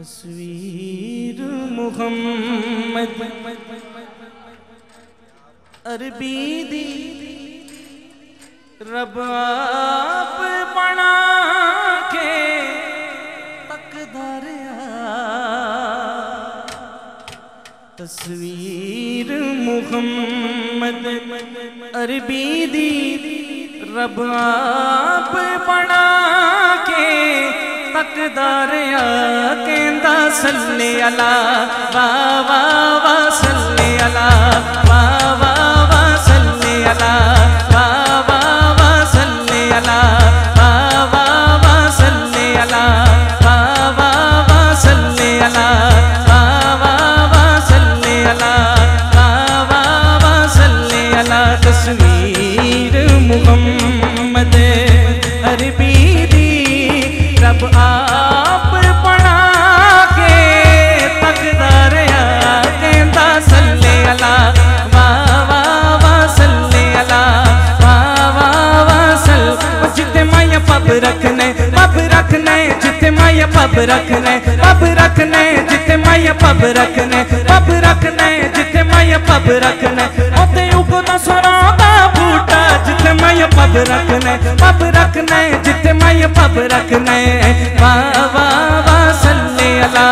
तस्वीर मुहम्मद अरबी दी रब आप बना के तकदर तस्वीर मुहम्मद अरबी दी रब आप बना के तकदर कहंदा सल्ले अला वावा वा सल्ले अला वावा वा सल्ले अला वावा वा सल्ले अला वावा वा सल्ले अला वावा वा सल्ले अला वावा वा सल्ले अला वावा वा सल्ले अला तस्वीर मुहम्मद अरबी दी रब आप पढ़ा के तकदर कहंदा सल्ले अला वावा वा सल्ले अला वावा वा सल्ले जिते माया पब रखने जिते माया पब रखने जिते माया पब रखने जिते माया पब रखने ओते उगदा सराबा बूटा जिते माया पब रखने जिते माया पब रखने वावा वा सल्ले अला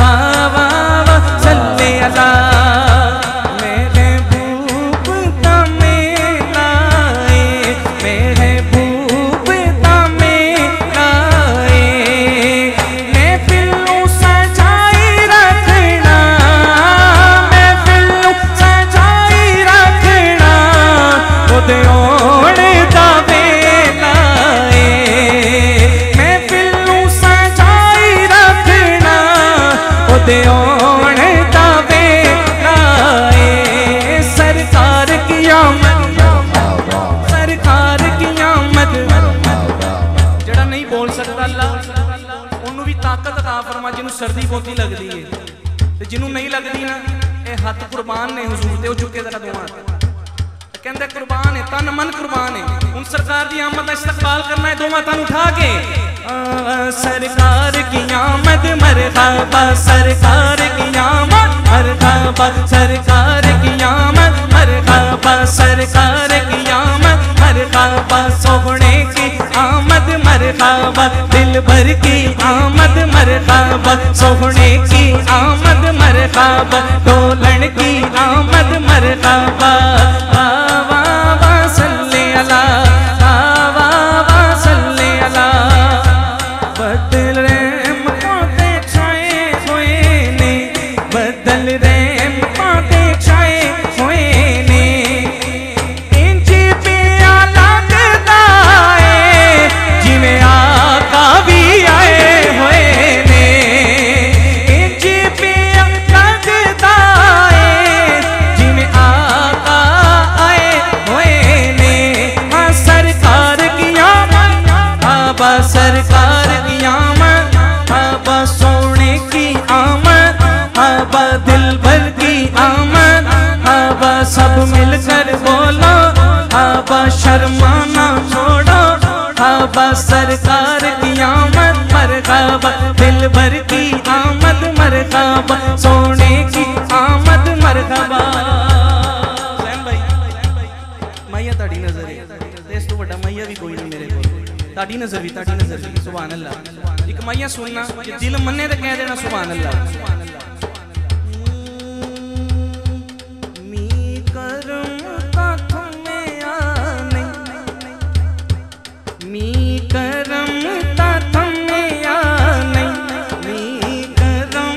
वावा वा सल्ले अला मेरे भूप में आए मैं फिल्लू सजाई रखना मैं फिल्लू सजाई रखना ओदे ओण दा वेला मैं फिल्लू सजाई रखना ओदे ओण दा वेला सरकार की आमद सर्दी बहुती लगती है तो जिन्होंने नहीं लगती ना ये हथ कुर्बान ने हुजूर दे चुके जरा दो कहते कुर्बान है तन मन कुर्बान है हूँ सरकार की आमद का इस्तकबाल करना है दोवां तन उठा के सरकार की आमद मरहबा सरकार की आमद मरहबा सरकार की आमद मरहबा सरकार की आमद मरहबा सोहने की आमद मरहबा दिल भर की आमद मरहबा सोहने की आमद मरहबा डोलन की आमद मरहबा वावा वा सल्ले अला वावा वा सल्ले अला बदल रैम पाते छाए होए ने बदल रैम पाते छाए होए ने इंज पिया लगता है जिमें आका भी आए होए ने इंज पिया लगता है जिमें आका आए होए ने सरकार की आमद बाबा सरकार की आमद बाबा सोने की आमद बाबा दिल भर की आमद बाबा सब मिलकर बोलो बाबा शर्माना छोड़ो बाबा सरकार की आमद मरहबा दिल भर की आमद मरहबा सोने की आमद मरहबा सैम भाई माइया ताड़ी नजर है इस तो बड़ा माइया भी कोई नहीं मेरे को ताड़ी नजर भी सुभान अल्लाह एक माइया सुनना दिल मन्ने तो कह देना सुभान अल्लाह मी करम तक में आने मी करम तक में आने मी करम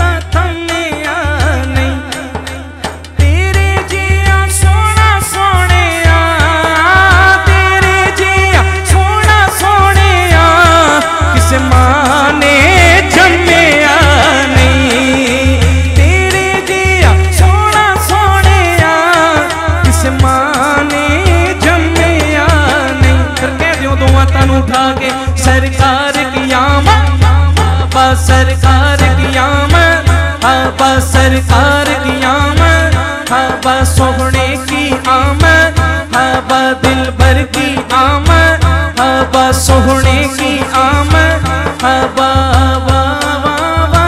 तक में आने तेरे जिया सोना सोने तेरे जिया सोना सोने किस माने जमे नहीं तेरे जिया सोना सोने किस माने जमे नहीं फिर कह दियो दोवां तन उठा के सरकार की आमद बाबा सरकार की आमद बाबा सरकार की आमद बाबा सोहने की आमद बाबा दिल भर की आमद बाबा सोहने की आमद बाबा वाह वाह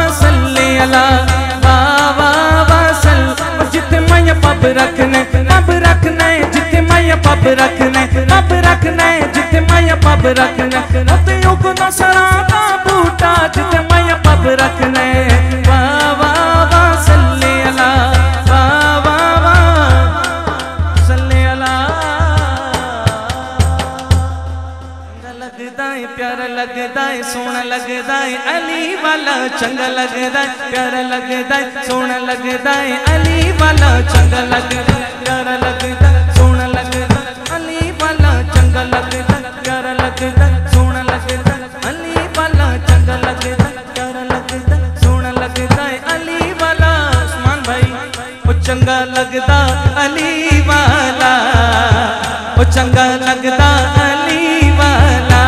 चंगा लगदा प्यारा लगदा सोना लगदा अली वाला चंगा लगदा प्यारा लगदा सोना लगदा अली वाला चंगा लगदा प्यारा लगदा सोना लगदा अली वाला चंगा लगदा प्यारा लगदा सोना लगदा अली वाला। उस्मान भाई वो चंगा लगदा अली वाला, वो चंगा लगदा अली वाला,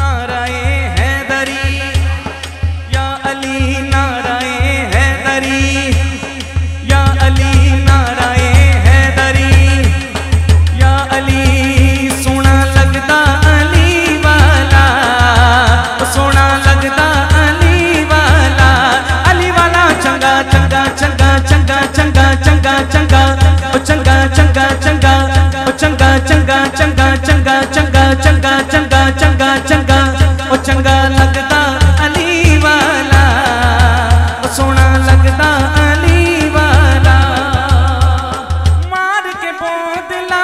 नाराए हैदरी या अली, नाराए हैदरी या अली, नाराए हैदरी या अली, सोना लगदा अली वाला, सोना लगदा अली वाला, अली वाला चंगा चंगा चंगा चंगा चंगा चंगा चंगा चंगा चंगा चंगा चंगा चंगा चंगा चंगा चंगा ओ चंगा लगदा अली वाला, ओ सोना लगदा अली वाला। मार के बोतला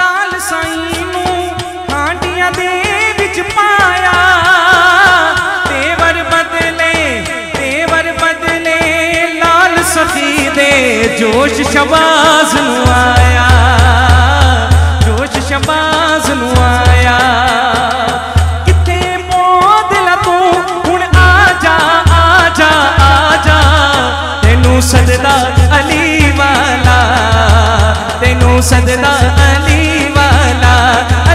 लाल साईं नूं हांडिया दे विच पाया, तेवर बदले लाल सखी दे जोश शबाज नूं आया, शबाज नू आया। किथे मोदला तू हुण आजा आजा आजा, तेनू सजदा अली वाला, तेनू सजदा अली वाला,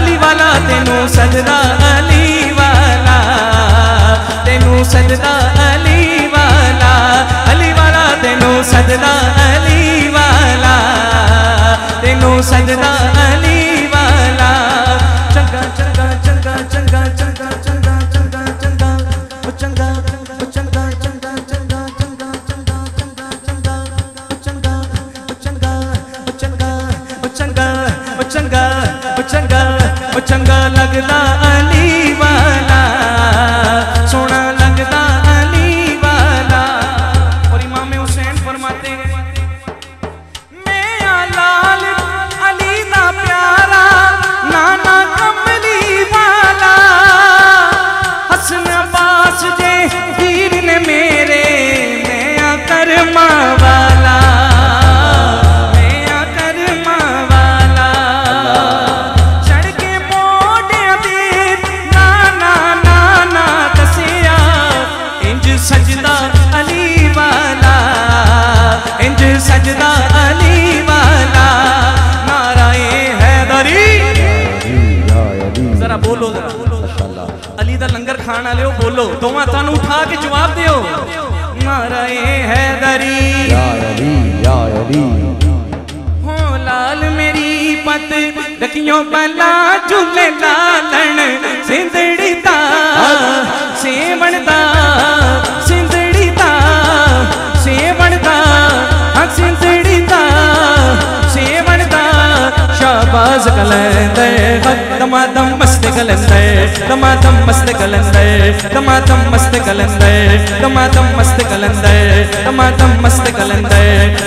अली वाला तेनू सजदा अली वाला, तेनू सजदा अली वाला, अली वाला तेनू सजदा अली वाला, तेनू सजदा अली। चंगा लगदा अली वाला, सोना लगदा अली वाला। और इमाम हुसैन फरमाते हैं मैं लाल अली दा प्यारा नाना कमली वाला, हसन अब्बास जे वीर ने मेरे मैं करमा वाला, सजदा अली वाला, नाराए हैदरी जरा बोलो जरा अली दा लंगर खाना लियो बोलो दोवां तानू उठा के जवाब दियो। नाराए हैदरी हो लाल मेरी पत रखियो बला झूले लालन सिंधड़ी दा सेवण दा मस्त कलंदे दमादम मस्त कलंदे दमादम मस्त कलंदे दमादम मस्त कलंदे दमादम मस्त कलंदे दमादम मस्त कलंदे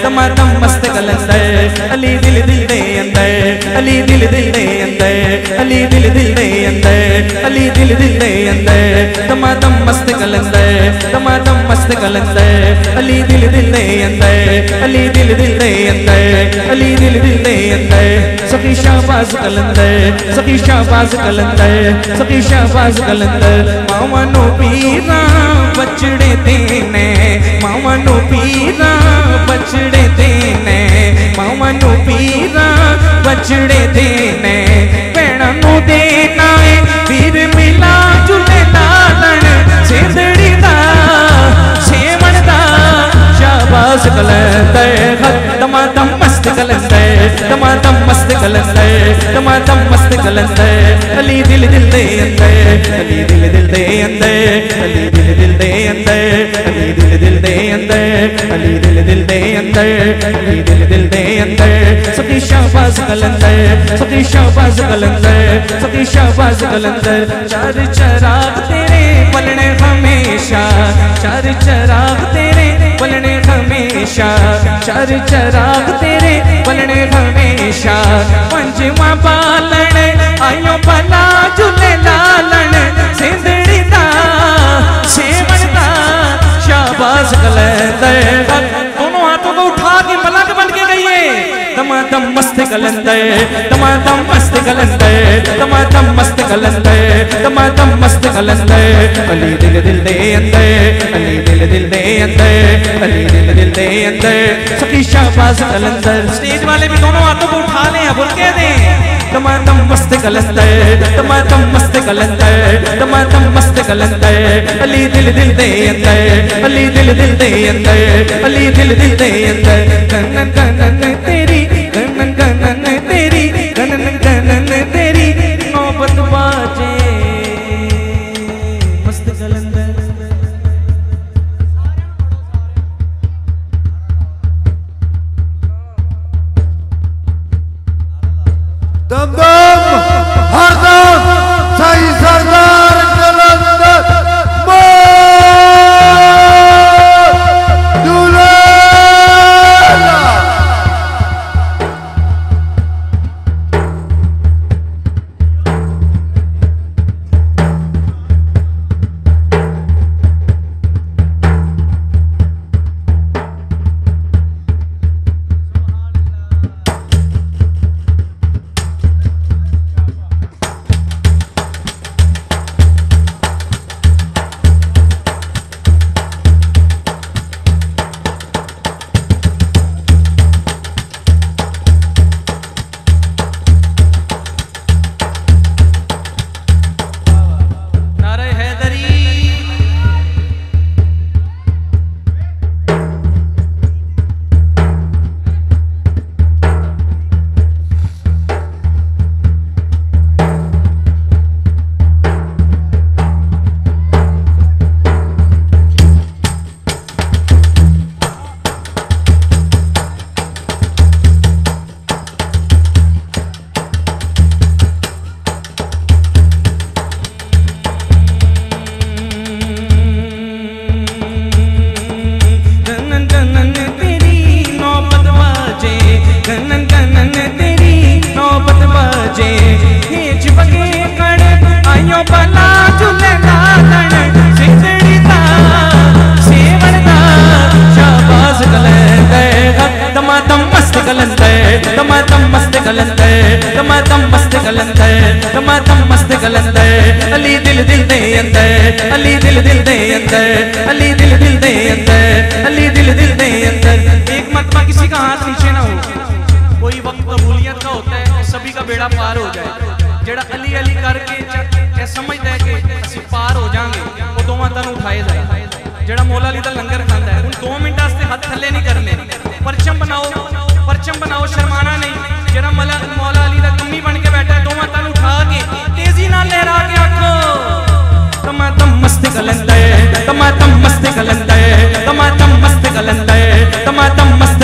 दमादम मस्त कलंदे अली दिल दिल दे अंदे अली दिल दिल दे अंदे अली दिल दिल दे अंदे अली दिल दिल दे अंदे दमादम मस्त कलंदे दमादम मस्त कलंदे अली दिल दिल दे अंदे अली दिल दिल दे अंदे अली दिल दिल दे अंदे सखी शाहबाज कलंदे सखी शाहबाज कलंदे सखी शाहबाज कलंदे मामा नो पीरा बछड़े देने मामा नो पीरा बछड़े देने मामा नो पीरा बछड़े देने भेणा नो देना है वीर मिला झूले दालन सेंदड़ी दा सेवण दा शाहबाज कलंदे दमादम मस्त कलंदे दमादम मस्त कलंदे दमादम मस्त कलंदे अली दिल दिल दे अंदे अली दिल दिल दे अंदे अली दिल दिल दे अंदे अली दिल दिल दे अंदे अली दिल दिल दे अंदे अली दिल दिल दे अंदे सखी शाहबाज कलंदे सखी शाहबाज कलंदे सखी शाहबाज कलंदे चार चराग तेरे पलने हमेशा चार चराग तेरे पलने हमेशा चार चराग तेरे पलने हमेशा पंजवा पालन आयो भला झूले लालन सिंधड़ी दा सेवन दा शाहबाज कलंदे दोनों हाथों को उठा के पलक बन के गई है दमादम मस्त कलंदे दमादम मस्त कलंदे दमादम मस्त कलंदे दमादम मस्त कलंदे अली दिल दिल दे अंदे अली दिल दिल दे अंदे अली दिल दिल दे अंदे सखी शाहबाज कलंदे स्टेज वाले भी दोनों हाथों को उठा ले बोल के दे दमादम मस्त कलंदे दमादम मस्त कलंदे दमादम मस्त कलंदे अली दिल दिल दे अंदे अली दिल दिल दे अंदे अली दिल दिल दे अंदे गनन गनन तेरी गनन गनन तेरी गनन गनन तेरी नौबत बाजे मस्त कलंदे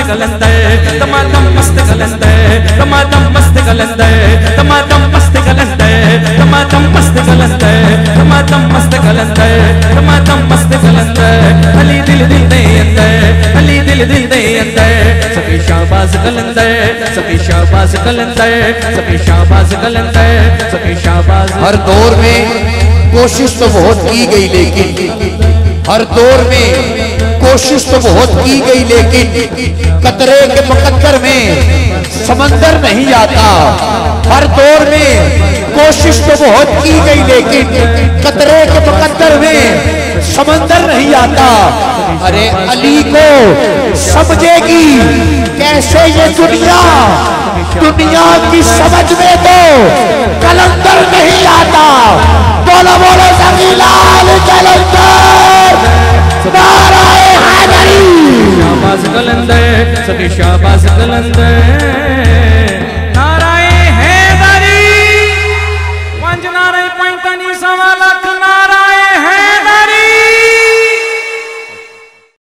अली दिल दिल दे अली दिल दिल दे सफी शाहबाज कलंद सफी शाहबाज कलंद सफी शाहबाज कलंद सफी शाहबाज। हर दौर में कोशिश तो बहुत की गई लेकिन हर दौर में कोशिश तो बहुत की गई लेकिन कतरे के मुकद्दर में समंदर नहीं आता। हर दौर में कोशिश तो बहुत की गई लेकिन कतरे के मुकद्दर में समंदर नहीं आता। अरे अली को समझेगी कैसे ये दुनिया, दुनिया की समझ में तो कलंदर नहीं आता। बोलो बोलो सभी लाल कलंदर नाराए हैदरी शाबाश कलंदर सभी शाबाश कलंदर।